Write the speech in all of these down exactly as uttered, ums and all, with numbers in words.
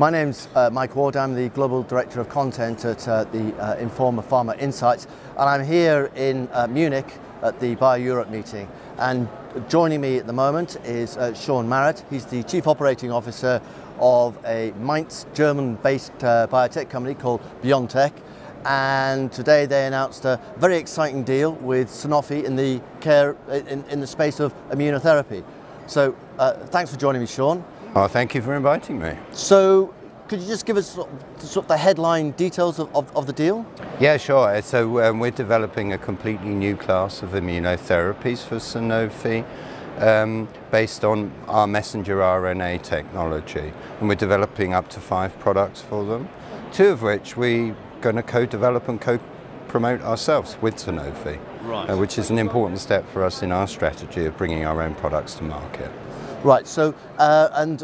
My name's uh, Mike Ward. I'm the Global Director of Content at uh, the uh, Informa Pharma Insights, and I'm here in uh, Munich at the BioEurope meeting. And joining me at the moment is uh, Sean Marrett. He's the Chief Operating Officer of a Mainz, German-based uh, biotech company called BioNTech. And today they announced a very exciting deal with Sanofi in the care in, in the space of immunotherapy. So uh, thanks for joining me, Sean. Oh, thank you for inviting me. So could you just give us sort of, sort of the headline details of, of, of the deal? Yeah, sure. So um, we're developing a completely new class of immunotherapies for Sanofi um, based on our messenger R N A technology. And we're developing up to five products for them, two of which we going to co-develop and co-promote ourselves with Sanofi, right. uh, which is an important step for us in our strategy of bringing our own products to market. Right, so, uh, and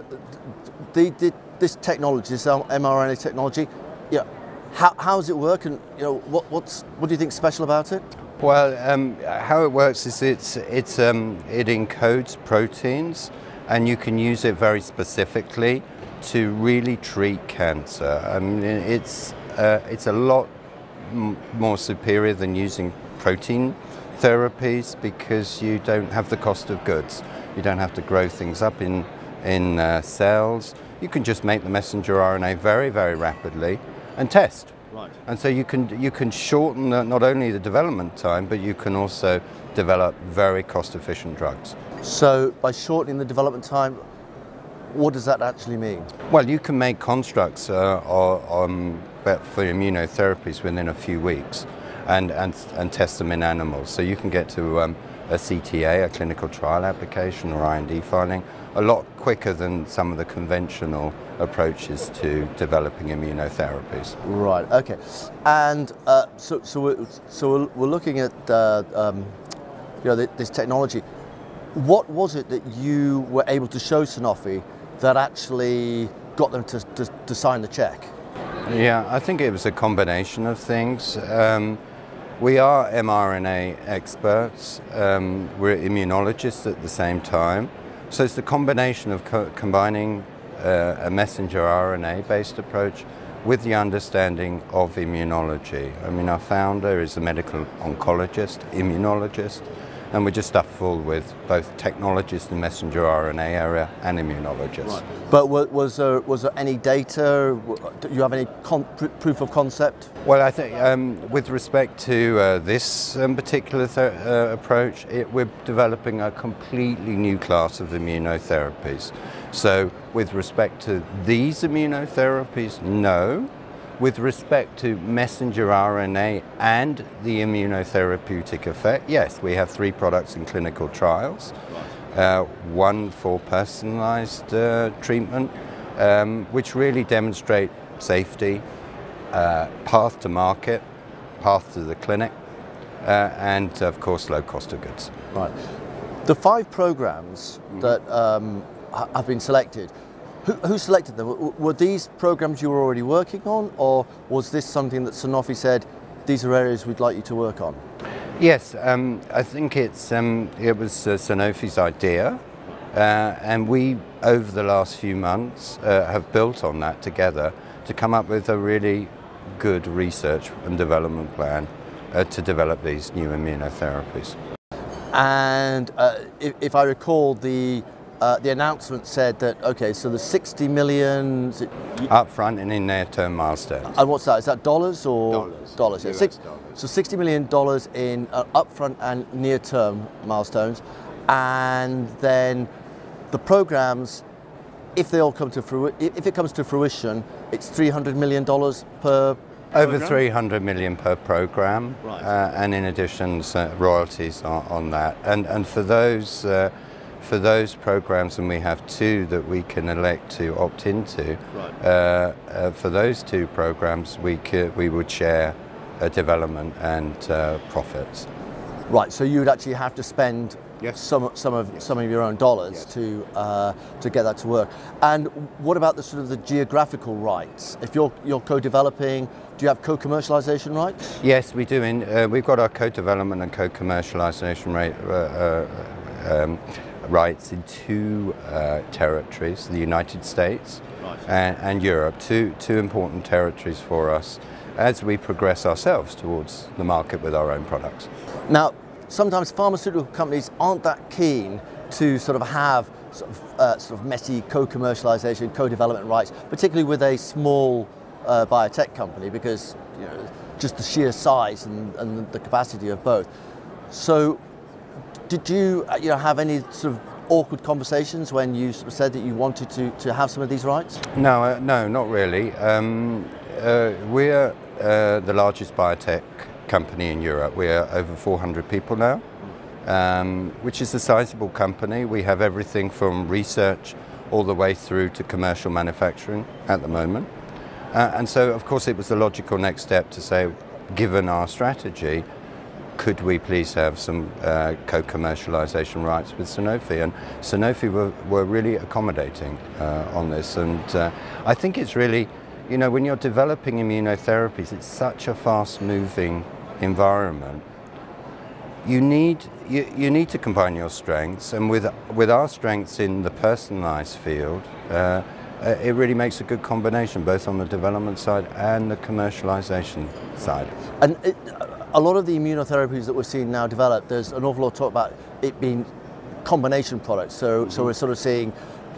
the, the, this technology, this mRNA technology, you know, how, how does it work, and you know, what, what's, what do you think is special about it? Well, um, how it works is it's, it's, um, it encodes proteins, and you can use it very specifically to really treat cancer. I mean, it's Uh, it's a lot m more superior than using protein therapies because you don't have the cost of goods. You don't have to grow things up in, in uh, cells. You can just make the messenger R N A very, very rapidly and test. Right. And so you can, you can shorten the, not only the development time, but you can also develop very cost-efficient drugs. So by shortening the development time, what does that actually mean? Well, you can make constructs uh, or, um, for immunotherapies within a few weeks and, and, and test them in animals. So you can get to um, a C T A, a clinical trial application, or I N D filing a lot quicker than some of the conventional approaches to developing immunotherapies. Right, okay. And uh, so, so, we're, so we're looking at uh, um, you know, this technology. What was it that you were able to show Sanofi that actually got them to, to, to sign the check? Yeah, I think it was a combination of things. Um, we are mRNA experts, um, we're immunologists at the same time. So it's the combination of co combining uh, a messenger R N A-based approach with the understanding of immunology. I mean, our founder is a medical oncologist, immunologist, and we're just stuffed full with both technologists in the messenger R N A area and immunologists. Right. But was there, was there any data? Do you have any con proof of concept? Well, I think um, with respect to uh, this um, particular th uh, approach, it, we're developing a completely new class of immunotherapies. So with respect to these immunotherapies, no. With respect to messenger R N A and the immunotherapeutic effect, yes, we have three products in clinical trials, uh, one for personalized uh, treatment, um, which really demonstrate safety, uh, path to market, path to the clinic, uh, and of course, low cost of goods. Right. The five programs mm-hmm. that um, have been selected, who selected them? Were these programs you were already working on, or was this something that Sanofi said, these are areas we'd like you to work on? Yes, um, I think it's, um, it was uh, Sanofi's idea, uh, and we, over the last few months, uh, have built on that together to come up with a really good research and development plan uh, to develop these new immunotherapies. And uh, if, if I recall, the Uh, the announcement said that, okay, so the sixty million... Up front and in near-term milestones. And what's that? Is that dollars or...? Dollars. Dollars, yeah. Six, dollars. So sixty million dollars in uh, upfront and near-term milestones. And then the programs, if they all come to fruition, if it comes to fruition, it's three hundred million dollars per... Over program? three hundred million dollars per program. Right. Uh, and in addition, uh, royalties on, on that. And, and for those... Uh, For those programs, and we have two that we can elect to opt into, right. uh, uh, for those two programs we, could, we would share uh, development and uh, profits. Right, so you would actually have to spend yes. some, some, of, yes. some of your own dollars yes. to, uh, to get that to work. And what about the sort of the geographical rights? If you're, you're co-developing, do you have co-commercialization rights? Yes, we do. In, uh, we've got our co-development and co-commercialization right, uh, uh, um, rights in two uh, territories, the United States right. and, and Europe, two, two important territories for us as we progress ourselves towards the market with our own products. Now, sometimes pharmaceutical companies aren't that keen to sort of have sort of, uh, sort of messy co-commercialization, co-development rights, particularly with a small uh, biotech company, because you know, just the sheer size and, and the capacity of both. So did you, you know, have any sort of awkward conversations when you sort of said that you wanted to, to have some of these rights? No, uh, no, not really. Um, uh, we're uh, the largest biotech company in Europe. We're over four hundred people now, um, which is a sizable company. We have everything from research all the way through to commercial manufacturing at the moment. Uh, and so, of course, it was the logical next step to say, given our strategy, could we please have some uh, co-commercialization rights with Sanofi? And Sanofi were, were really accommodating uh, on this. And uh, I think it's really, you know, when you're developing immunotherapies, it's such a fast-moving environment. You need, you, you need to combine your strengths. And with, with our strengths in the personalized field, uh, it really makes a good combination, both on the development side and the commercialization side. And it, a lot of the immunotherapies that we're seeing now develop, there's an awful lot of talk about it being combination products. So, mm-hmm. so we're sort of seeing,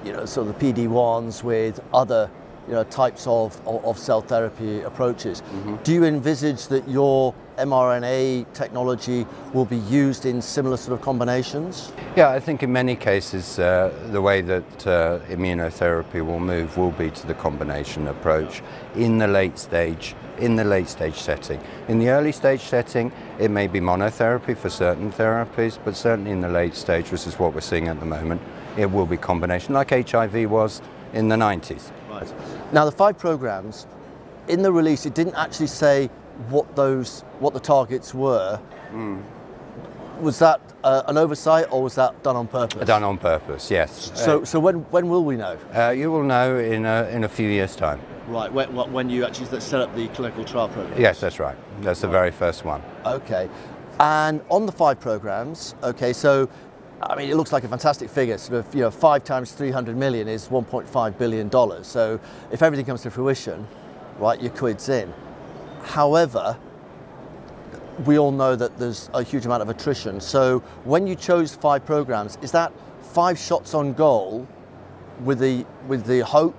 you know, sort of the P D ones with other, you know, types of, of cell therapy approaches. Mm-hmm. Do you envisage that your mRNA technology will be used in similar sort of combinations? Yeah, I think in many cases uh, the way that uh, immunotherapy will move will be to the combination approach in the late stage, in the late stage setting. In the early stage setting, it may be monotherapy for certain therapies, but certainly in the late stage, which is what we're seeing at the moment, it will be combination, like H I V was in the nineties. Right. Now the five programs, in the release it didn't actually say what those, what the targets were. Mm. Was that uh, an oversight, or was that done on purpose? Done on purpose, yes. So, uh, so when when will we know? Uh, you will know in a, in a few years' time. Right, when, when you actually set up the clinical trial program. Yes, that's right. That's the very first one. Okay, and on the five programs, okay, so I mean, it looks like a fantastic figure. Sort of, you know, five times three hundred million is one point five billion dollars. So if everything comes to fruition, right, your quid's in. However, we all know that there's a huge amount of attrition. So when you chose five programs, is that five shots on goal with the, with the hope,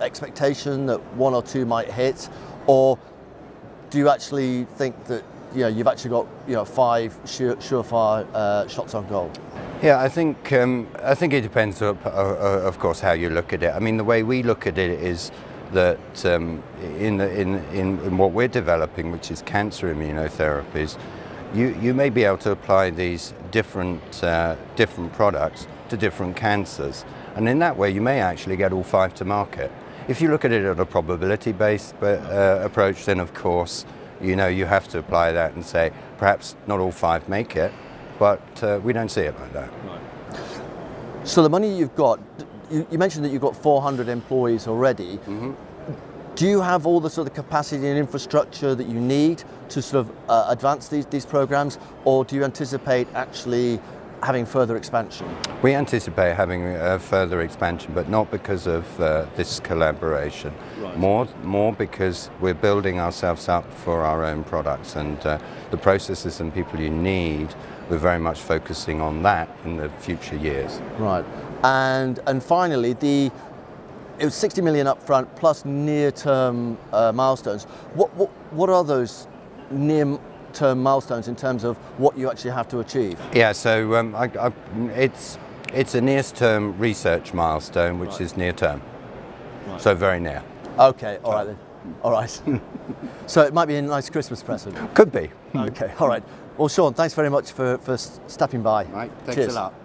expectation that one or two might hit? Or do you actually think that, you know, you've actually got, you know, five sure, surefire uh, shots on goal? Yeah, I think um, I think it depends, of, of course, how you look at it. I mean, the way we look at it is that um, in, the, in in in what we're developing, which is cancer immunotherapies, you you may be able to apply these different uh, different products to different cancers, and in that way, you may actually get all five to market. If you look at it on a probability-based uh, approach, then of course, you know, you have to apply that and say, perhaps not all five make it, but uh, we don't see it like that. Right. So the money you've got, you, you mentioned that you've got four hundred employees already. Mm-hmm. Do you have all the sort of capacity and infrastructure that you need to sort of uh, advance these, these programs, or do you anticipate actually having further expansion? We anticipate having uh, further expansion, but not because of uh, this collaboration. Right. More, more because we're building ourselves up for our own products, and uh, the processes and people you need, we're very much focusing on that in the future years. Right, and and finally, the it was sixty million up front plus near-term uh, milestones. What, what what are those near term milestones in terms of what you actually have to achieve? Yeah, so um, I, I, it's it's a nearest term research milestone, which right. is near term, right. so very near. Okay, all right then, all right. So it might be a nice Christmas present. Could be. Okay, all right. Well, Sean, thanks very much for, for stopping by. Right, thanks Cheers. a lot.